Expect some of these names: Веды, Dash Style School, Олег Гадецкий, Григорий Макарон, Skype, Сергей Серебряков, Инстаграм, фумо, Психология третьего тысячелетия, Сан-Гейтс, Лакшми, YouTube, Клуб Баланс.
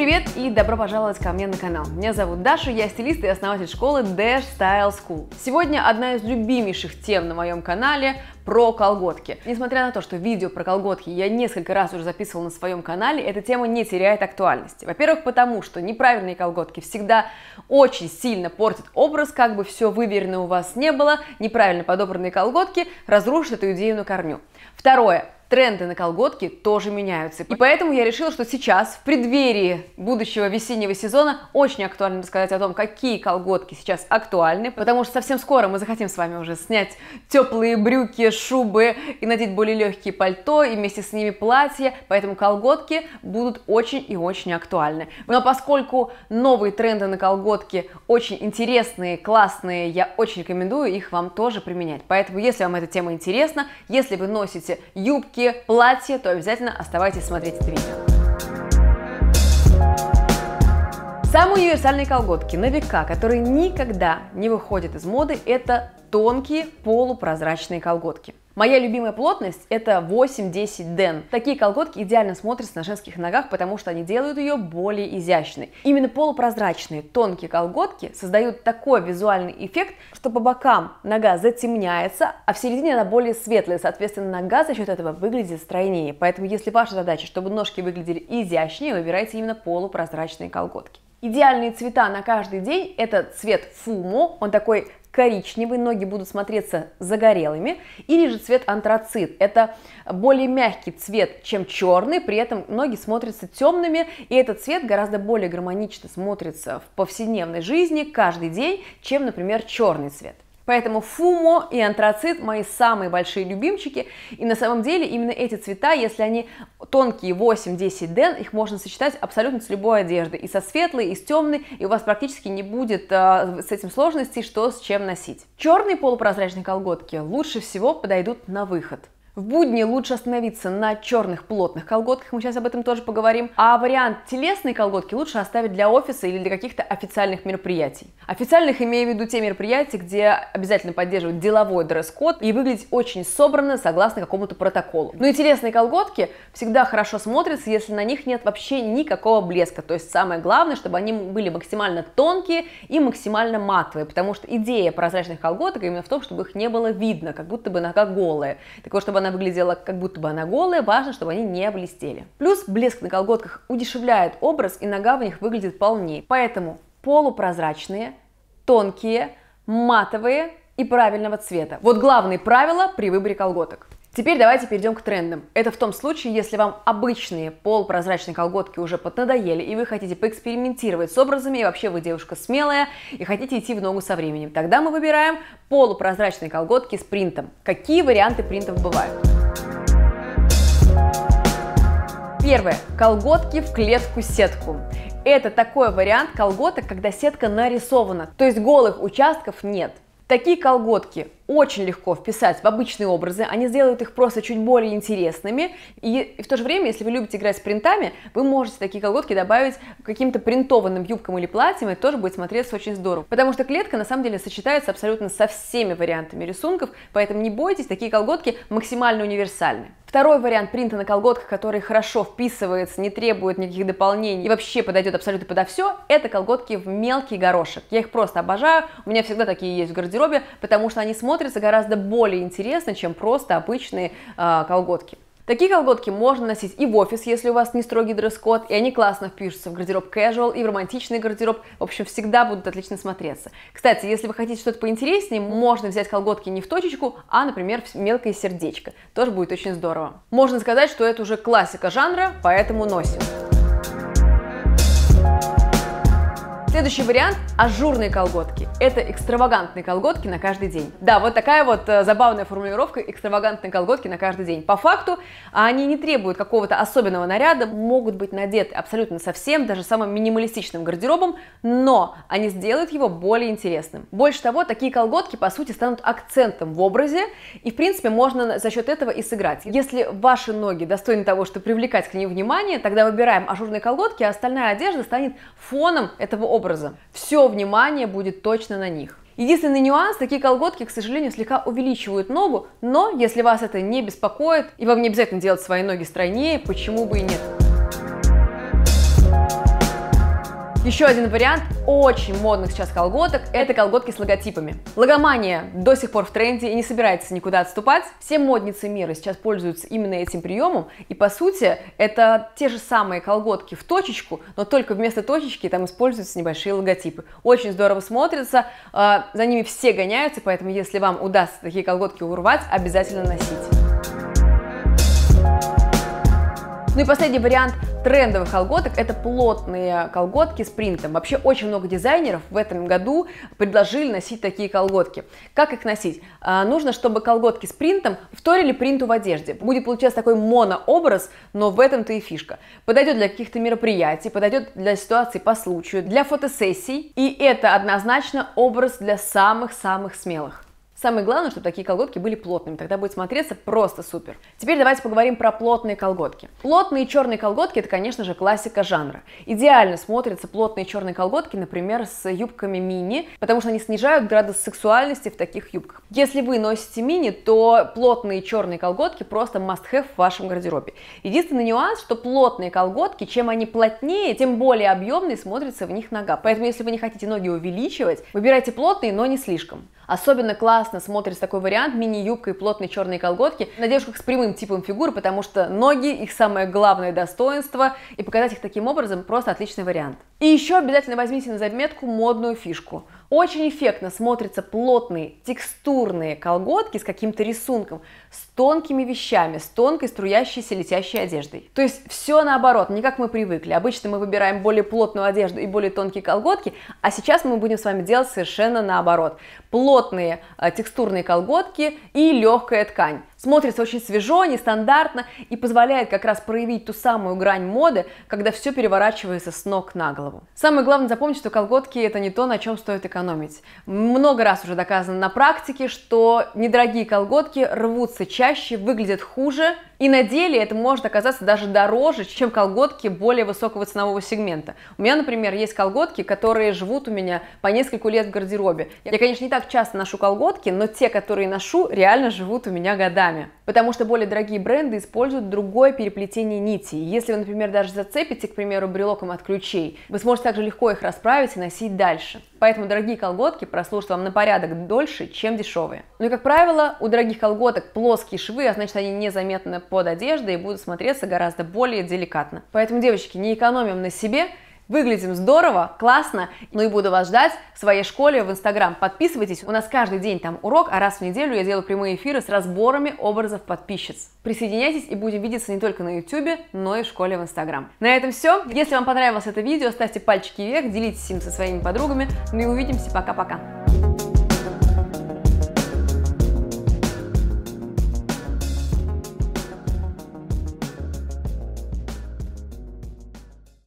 привет и добро пожаловать ко мне на канал. Меня зовут Даша, я стилист и основатель школы Dash Style School. Сегодня одна из любимейших тем на моем канале про колготки. Несмотря на то, что видео про колготки я несколько раз уже записывала на своем канале, эта тема не теряет актуальности. Во-первых, потому что неправильные колготки всегда очень сильно портят образ, как бы все выверено у вас не было, неправильно подобранные колготки разрушат эту идею на корню. Второе. Тренды на колготки тоже меняются. И поэтому я решила, что сейчас, в преддверии будущего весеннего сезона, очень актуально рассказать о том, какие колготки сейчас актуальны, потому что совсем скоро мы захотим с вами уже снять теплые брюки, шубы и надеть более легкие пальто, и вместе с ними платья, поэтому колготки будут очень и очень актуальны. Но поскольку новые тренды на колготки очень интересные, классные, я очень рекомендую их вам тоже применять. Поэтому, если вам эта тема интересна, если вы носите юбки, платье, то обязательно оставайтесь смотреть это видео. Самые универсальные колготки на века, которые никогда не выходят из моды, это тонкие полупрозрачные колготки. Моя любимая плотность это 8-10 ден. Такие колготки идеально смотрятся на женских ногах, потому что они делают ее более изящной. Именно полупрозрачные тонкие колготки создают такой визуальный эффект, что по бокам нога затемняется, а в середине она более светлая, соответственно нога за счет этого выглядит стройнее. Поэтому если ваша задача, чтобы ножки выглядели изящнее, выбирайте именно полупрозрачные колготки. Идеальные цвета на каждый день это цвет фумо, он такой коричневый, ноги будут смотреться загорелыми, или же цвет антрацит. Это более мягкий цвет, чем черный, при этом ноги смотрятся темными, и этот цвет гораздо более гармонично смотрится в повседневной жизни каждый день, чем, например, черный цвет. Поэтому фумо и антрацит мои самые большие любимчики, и на самом деле именно эти цвета, если они тонкие 8-10 ден, их можно сочетать абсолютно с любой одеждой, и со светлой, и с темной, и у вас практически не будет с этим сложностей, что с чем носить. Черные полупрозрачные колготки лучше всего подойдут на выход. В будни лучше остановиться на черных плотных колготках, мы сейчас об этом тоже поговорим, а вариант телесной колготки лучше оставить для офиса или для каких-то официальных мероприятий. Официальных имею в виду те мероприятия, где обязательно поддерживают деловой дресс-код и выглядеть очень собранно согласно какому-то протоколу. Ну и телесные колготки всегда хорошо смотрятся, если на них нет вообще никакого блеска, то есть самое главное, чтобы они были максимально тонкие и максимально матовые, потому что идея прозрачных колготок именно в том, чтобы их не было видно, как будто бы нога голая. Так вот, чтобы она выглядела как будто бы она голая, важно, чтобы они не блестели. Плюс блеск на колготках удешевляет образ, и нога в них выглядит полнее. Поэтому полупрозрачные, тонкие, матовые и правильного цвета. Вот главные правила при выборе колготок. Теперь давайте перейдем к трендам. Это в том случае, если вам обычные полупрозрачные колготки уже поднадоели, и вы хотите поэкспериментировать с образами, и вообще вы девушка смелая, и хотите идти в ногу со временем. Тогда мы выбираем полупрозрачные колготки с принтом. Какие варианты принтов бывают? Первое. Колготки в клетку-сетку. Это такой вариант колготок, когда сетка нарисована, то есть голых участков нет. Такие колготки очень легко вписать в обычные образы, они сделают их просто чуть более интересными, и в то же время, если вы любите играть с принтами, вы можете такие колготки добавить к каким-то принтованным юбкам или платьям, и это тоже будет смотреться очень здорово, потому что клетка на самом деле сочетается абсолютно со всеми вариантами рисунков, поэтому не бойтесь, такие колготки максимально универсальны. Второй вариант принта на колготках, который хорошо вписывается, не требует никаких дополнений и вообще подойдет абсолютно подо все, это колготки в мелкий горошек. Я их просто обожаю, у меня всегда такие есть в гардеробе, потому что они смотрятся гораздо более интересно, чем просто обычные колготки. Такие колготки можно носить и в офис, если у вас не строгий дресс-код, и они классно впишутся в гардероб casual и в романтичный гардероб, в общем, всегда будут отлично смотреться. Кстати, если вы хотите что-то поинтереснее, можно взять колготки не в точечку, а, например, в мелкое сердечко, тоже будет очень здорово. Можно сказать, что это уже классика жанра, поэтому носим. Следующий вариант – ажурные колготки. Это экстравагантные колготки на каждый день. Да, вот такая вот забавная формулировка – экстравагантные колготки на каждый день. По факту они не требуют какого-то особенного наряда, могут быть надеты абсолютно со всем, даже самым минималистичным гардеробом, но они сделают его более интересным. Больше того, такие колготки, по сути, станут акцентом в образе, и, в принципе, можно за счет этого и сыграть. Если ваши ноги достойны того, чтобы привлекать к ним внимание, тогда выбираем ажурные колготки, а остальная одежда станет фоном этого образа. Все внимание будет точно на них. Единственный нюанс, такие колготки, к сожалению, слегка увеличивают ногу, но если вас это не беспокоит и вам не обязательно делать свои ноги стройнее, почему бы и нет. Еще один вариант очень модных сейчас колготок – это колготки с логотипами. Логомания до сих пор в тренде и не собирается никуда отступать. Все модницы мира сейчас пользуются именно этим приемом, и по сути это те же самые колготки в точечку, но только вместо точечки там используются небольшие логотипы. Очень здорово смотрится, за ними все гоняются, поэтому если вам удастся такие колготки урвать, обязательно носите. Ну и последний вариант трендовых колготок – это плотные колготки с принтом. Вообще очень много дизайнеров в этом году предложили носить такие колготки. Как их носить? Нужно, чтобы колготки с принтом вторили принту в одежде. Будет получаться такой монообраз, но в этом-то и фишка. Подойдет для каких-то мероприятий, подойдет для ситуаций по случаю, для фотосессий. И это однозначно образ для самых-самых смелых. Самое главное, чтобы такие колготки были плотными, тогда будет смотреться просто супер. Теперь давайте поговорим про плотные колготки. Плотные черные колготки – это, конечно же, классика жанра. Идеально смотрятся плотные черные колготки, например, с юбками мини, потому что они снижают градус сексуальности в таких юбках. Если вы носите мини, то плотные черные колготки просто must-have в вашем гардеробе. Единственный нюанс, что плотные колготки, чем они плотнее, тем более объемные смотрится в них нога. Поэтому, если вы не хотите ноги увеличивать, выбирайте плотные, но не слишком. Особенно классно смотрится такой вариант мини-юбка и плотные черные колготки на девушках с прямым типом фигуры, потому что ноги их самое главное достоинство, и показать их таким образом просто отличный вариант. И еще обязательно возьмите на заметку модную фишку. Очень эффектно смотрятся плотные, текстурные колготки с каким-то рисунком, с тонкими вещами, с тонкой струящейся летящей одеждой. То есть все наоборот, не как мы привыкли. Обычно мы выбираем более плотную одежду и более тонкие колготки, а сейчас мы будем с вами делать совершенно наоборот. Плотные текстурные колготки и легкая ткань. Смотрится очень свежо, нестандартно и позволяет как раз проявить ту самую грань моды, когда все переворачивается с ног на голову. Самое главное запомнить, что колготки – это не то, на чем стоит экономить. Много раз уже доказано на практике, что недорогие колготки рвутся чаще, выглядят хуже, и на деле это может оказаться даже дороже, чем колготки более высокого ценового сегмента. У меня, например, есть колготки, которые живут у меня по нескольку лет в гардеробе. Я, конечно, не так часто ношу колготки, но те, которые ношу, реально живут у меня годами. Потому что более дорогие бренды используют другое переплетение нитей. Если вы, например, даже зацепите, к примеру, брелоком от ключей, вы сможете также легко их расправить и носить дальше. Поэтому дорогие колготки прослужат вам на порядок дольше, чем дешевые. Ну и, как правило, у дорогих колготок плоские швы, а значит, они незаметны под одеждой и будут смотреться гораздо более деликатно. Поэтому, девочки, не экономим на себе. Выглядим здорово, классно, ну и буду вас ждать в своей школе в Инстаграм. Подписывайтесь, у нас каждый день там урок, а раз в неделю я делаю прямые эфиры с разборами образов подписчиц. Присоединяйтесь и будем видеться не только на YouTube, но и в школе в Инстаграм. На этом все. Если вам понравилось это видео, ставьте пальчики вверх, делитесь им со своими подругами. Ну и увидимся, пока-пока.